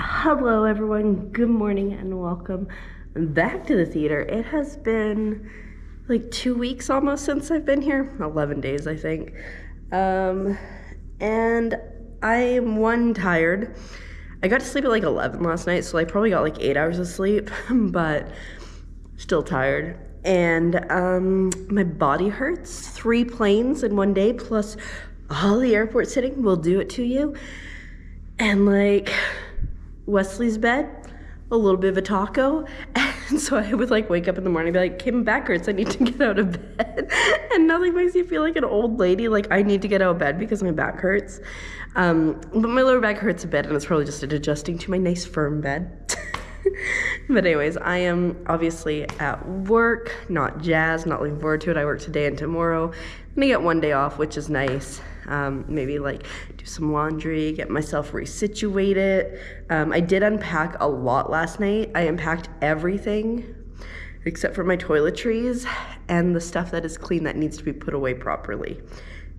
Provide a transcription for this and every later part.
Hello everyone, good morning and welcome back to the theater. It has been like 2 weeks almost since I've been here, 11 days I think, and I am tired. I got to sleep at like 11 last night, so I probably got like 8 hours of sleep, but still tired. And my body hurts. 3 planes in 1 day plus all the airport sitting will do it to you. And like Wesley's bed, a little bit of a taco, and so I would like wake up in the morning and be like, Kim, back hurts, I need to get out of bed. And nothing makes you feel like an old lady, like I need to get out of bed because my back hurts. But my lower back hurts a bit, and it's probably just adjusting to my nice firm bed. But anyways, I am obviously at work, not jazzed, not looking forward to it. I work today and tomorrow. I'm gonna get 1 day off, which is nice. Maybe like do some laundry, get myself resituated. I did unpack a lot last night. I unpacked everything except for my toiletries and the stuff that is clean that needs to be put away properly.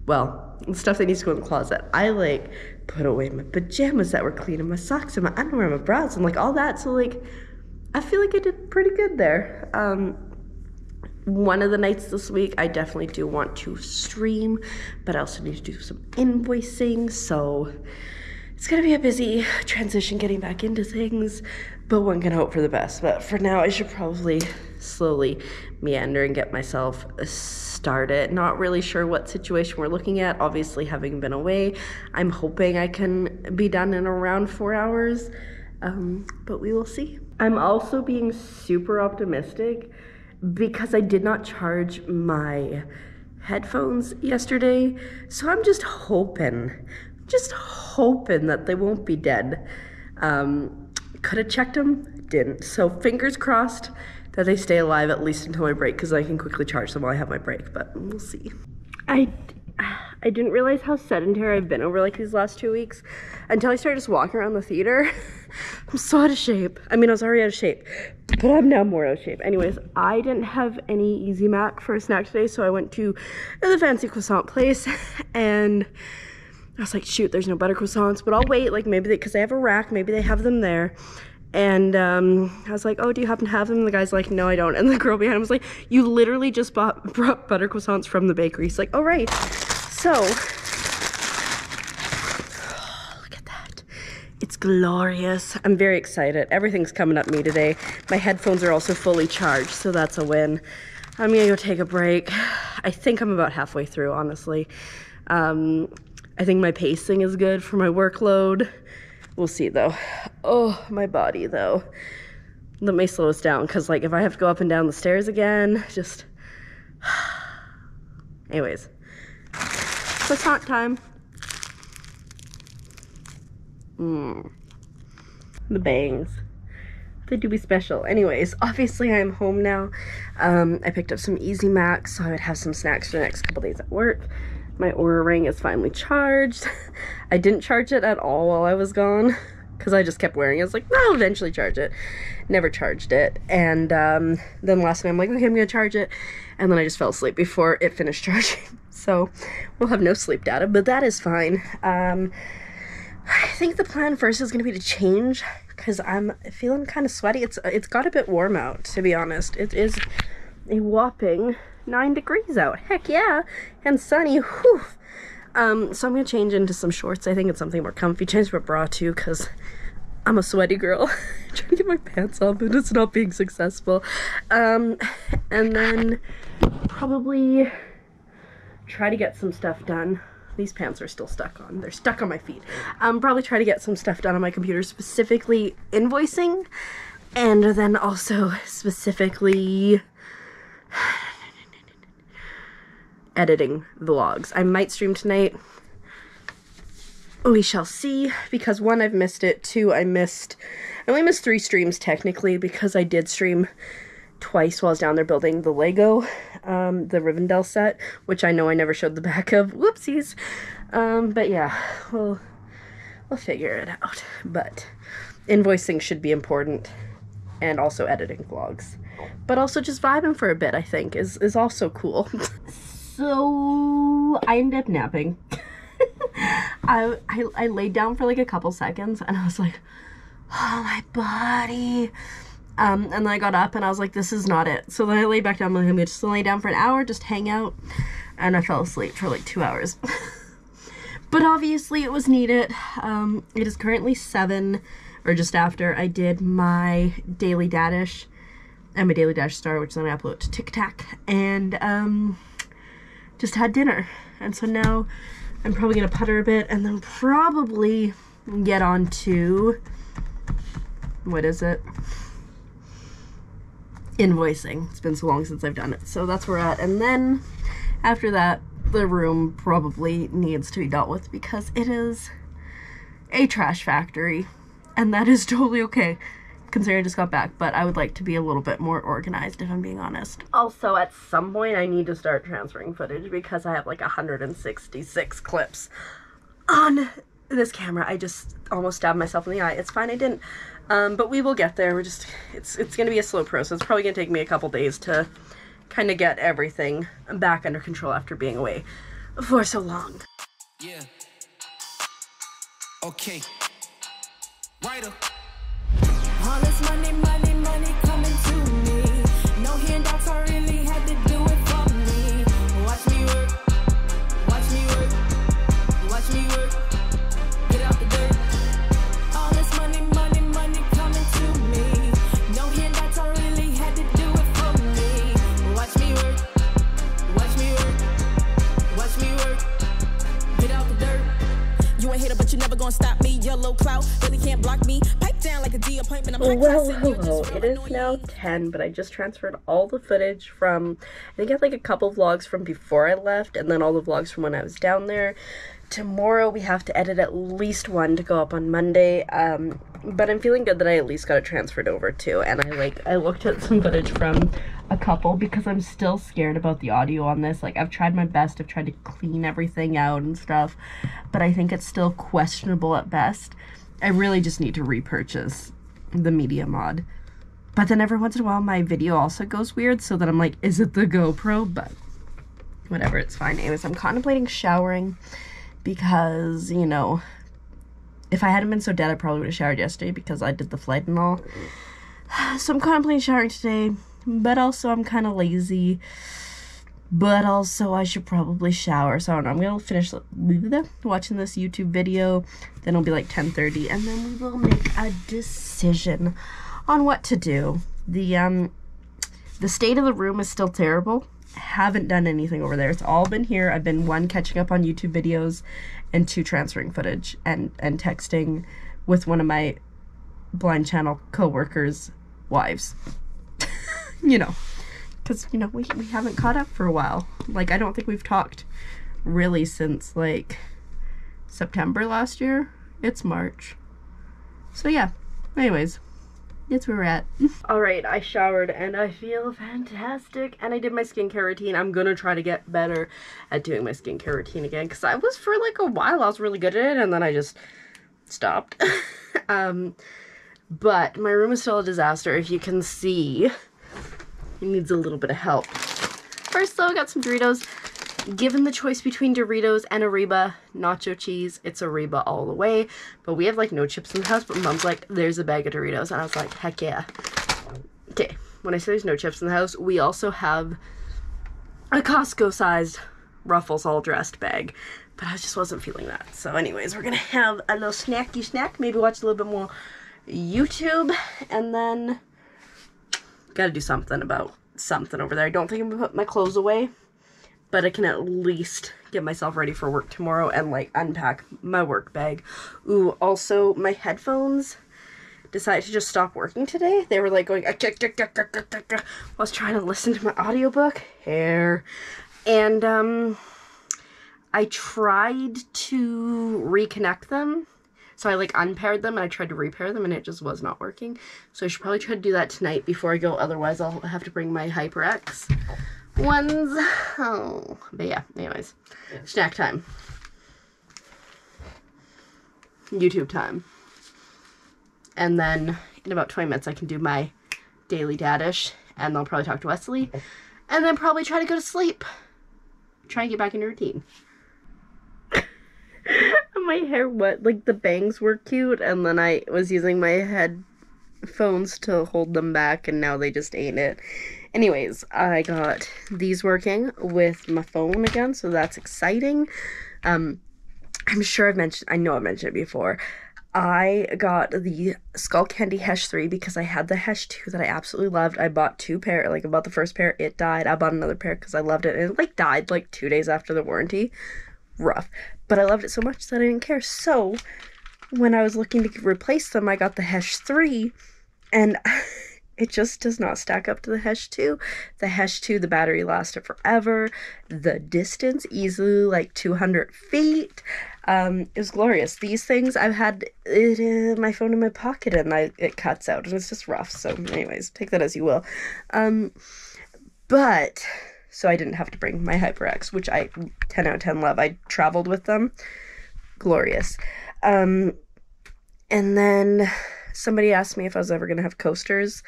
Well, the stuff that needs to go in the closet. I like put away my pajamas that were clean and my socks and my underwear and my bras and like all that. So like, I feel like I did pretty good there. One of the nights this week, I definitely do want to stream, but I also need to do some invoicing. So it's gonna be a busy transition getting back into things, but one can hope for the best. But for now, I should probably slowly meander and get myself started. Not really sure what situation we're looking at. Obviously, having been away, I'm hoping I can be done in around 4 hours, but we will see. I'm also being super optimistic because I did not charge my headphones yesterday. So I'm just hoping that they won't be dead. Could have checked them, didn't. So fingers crossed that they stay alive at least until my break, because I can quickly charge them while I have my break, but we'll see. I didn't realize how sedentary I've been over like these last 2 weeks until I started just walking around the theater. I'm so out of shape. I mean, I was already out of shape, but I'm now more out of shape. Anyways, I didn't have any Easy Mac for a snack today, so I went to the fancy croissant place and I was like, shoot, there's no butter croissants, but I'll wait. Like maybe because they have a rack, maybe they have them there. And I was like, oh, do you happen to have them? And the guy's like, no, I don't. And the girl behind him was like, you literally just brought butter croissants from the bakery. He's like, oh, right. So, oh, look at that. It's glorious. I'm very excited. Everything's coming up me today. My headphones are also fully charged, so that's a win. I'm gonna go take a break. I think I'm about halfway through, honestly. I think my pacing is good for my workload. We'll see though. Oh, my body though. That may slow us down, because like if I have to go up and down the stairs again, just, anyways. Croissant time. The bangs, they do be special. Anyways, obviously I'm home now. I picked up some Easy Mac, so I would have some snacks for the next couple days at work. My Aura Ring is finally charged. I didn't charge it at all while I was gone, because I just kept wearing it. I was like, no, I'll eventually charge it. Never charged it. And then last night I'm like, okay, I'm gonna charge it. And then I just fell asleep before it finished charging. So we'll have no sleep data, but that is fine. I think the plan first is gonna be to change, because I'm feeling kind of sweaty. It's got a bit warm out, to be honest. It is a whopping 9 degrees out. Heck yeah, and sunny. Whew. So I'm gonna change into some shorts. I think it's something more comfy. Change my bra too, because I'm a sweaty girl. Trying to get my pants off, but it's not being successful. And then probably try to get some stuff done. These pants are still stuck on. They're stuck on my feet. Probably try to get some stuff done on my computer, specifically invoicing, and then also specifically editing vlogs. I might stream tonight. We shall see, because 1, I've missed it. 2, I only missed 3 streams technically, because I did stream twice while I was down there building the Lego, the Rivendell set, which I know I never showed the back of. Whoopsies. But yeah, we'll figure it out. But invoicing should be important, and also editing vlogs. But also just vibing for a bit, I think, is also cool. So I ended up napping. I laid down for like a couple seconds and I was like, oh, my body. And then I got up and I was like, this is not it. So then I laid back down. I'm like, I'm going to just lay down for an hour, just hang out. And I fell asleep for like 2 hours. But obviously it was needed. It is currently 7, or just after. I did my daily Dadish and my daily Dash Star, which then I upload to TikTok, and just had dinner. And so now I'm probably gonna putter a bit and then probably get on to, what is it? Invoicing. It's been so long since I've done it. So that's where we're at. And then after that, the room probably needs to be dealt with because it is a trash factory, and that is totally okay considering I just got back, but I would like to be a little bit more organized if I'm being honest. Also, at some point I need to start transferring footage because I have like 166 clips on this camera. I just almost stabbed myself in the eye. It's fine, I didn't. But we will get there. We're just, it's gonna be a slow process. It's probably gonna take me a couple days to kind of get everything back under control after being away for so long. Yeah. Okay. Right up. All this money, money, money coming to me. No handouts, I really had to do it for me. Watch me work. Watch me work. Watch me work. Get out the dirt. All this money, money, money coming to me. No handouts, I really had to do it for me. Watch me work. Watch me work. Watch me work. Get out the dirt. You ain't hater, but you're never gonna stop me. Yellow cloud really can't block me. Well, hello. It is now 10, but I just transferred all the footage from, I think I had like a couple vlogs from before I left, and then all the vlogs from when I was down there. Tomorrow we have to edit at least one to go up on Monday, but I'm feeling good that I at least got it transferred over too, and I looked at some footage from a couple because I'm still scared about the audio on this. Like, I've tried my best, I've tried to clean everything out and stuff, but I think it's still questionable at best. I really just need to repurchase the media mod. But then every once in a while my video also goes weird, so then I'm like, is it the GoPro? But whatever, it's fine. Anyways, I'm contemplating showering because, you know, if I hadn't been so dead I probably would have showered yesterday because I did the flight and all. So I'm contemplating showering today, but also I'm kind of lazy. But also, I should probably shower. So I don't know. I'm gonna finish watching this YouTube video. Then it'll be like 10:30, and then we will make a decision on what to do. The state of the room is still terrible. Haven't done anything over there. It's all been here. I've been 1, catching up on YouTube videos, and 2, transferring footage and texting with one of my blind channel co-workers' wives. You know. Because, you know, we haven't caught up for a while. Like, I don't think we've talked really since, like, September last year. It's March. So, yeah. Anyways, that's where we're at. Alright, I showered and I feel fantastic. And I did my skincare routine. I'm gonna try to get better at doing my skincare routine again. Because I was, for, like, a while, I was really good at it. And then I just stopped. But my room is still a disaster, if you can see. It needs a little bit of help. First though, I got some Doritos. Given the choice between Doritos and Arriba nacho cheese, it's Arriba all the way. But we have like no chips in the house, but Mom's like, there's a bag of Doritos. And I was like, heck yeah. Okay, when I say there's no chips in the house, we also have a Costco-sized Ruffles all dressed bag. But I just wasn't feeling that. So anyways, we're gonna have a little snacky snack, maybe watch a little bit more YouTube, and then gotta do something about something over there. I don't think I'm gonna put my clothes away, but I can at least get myself ready for work tomorrow and like unpack my work bag. Ooh, also my headphones decided to just stop working today. They were like going, I was trying to listen to my audiobook here, and I tried to reconnect them. So I like unpaired them and I tried to repair them and it just was not working. So I should probably try to do that tonight before I go. Otherwise I'll have to bring my HyperX ones. Oh, but yeah, anyways, yeah. Snack time. YouTube time. And then in about 20 minutes I can do my daily Dadish, and I'll probably talk to Wesley and then probably try to go to sleep. Try and get back into routine. my hair wet, like the bangs were cute, and then I was using my headphones to hold them back, and now they just ain't it. Anyways, I got these working with my phone again, so that's exciting. I'm sure I've mentioned, I know I've mentioned it before, I got the Skullcandy Hesh 3 because I had the Hesh 2 that I absolutely loved. I bought two pair, like I bought the first pair, it died. I bought another pair because I loved it, and it like died like 2 days after the warranty. Rough. But I loved it so much that I didn't care. So when I was looking to replace them, I got the Hesh 3, and it just does not stack up to the Hesh 2. The Hesh 2, the battery lasted forever. The distance, easily like 200 feet. It was glorious. These things, I've had it in my phone in my pocket, and it cuts out, and it's just rough. So anyways, take that as you will. But so I didn't have to bring my HyperX, which I 10 out of 10 love. I traveled with them. Glorious. And then somebody asked me if I was ever going to have coasters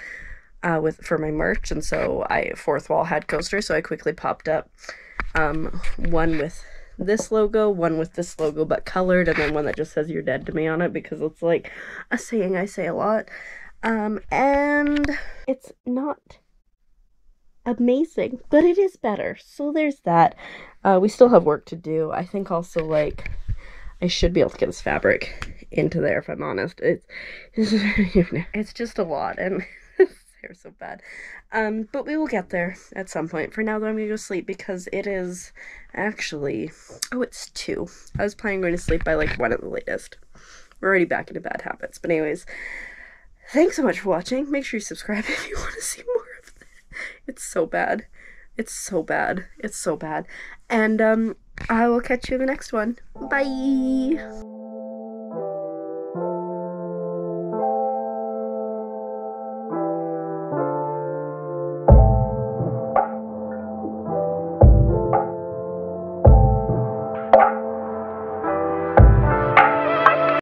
for my merch, and so I, Fourth Wall had coasters, so I quickly popped up one with this logo, one with this logo but colored, and then one that just says "You're dead to me" on it, because it's like a saying I say a lot, and it's not amazing, but it is better, so there's that. We still have work to do. I think also, like, I should be able to get this fabric into there, if I'm honest. It's just a lot, and they're so bad, but we will get there at some point. For now, though, I'm gonna go sleep because it is actually, oh, it's 2. I was planning going to sleep by like 1 at the latest. We're already back into bad habits. But anyways, thanks so much for watching. Make sure you subscribe if you want to see more of this. It's so bad, it's so bad, it's so bad. And I will catch you in the next one. Bye.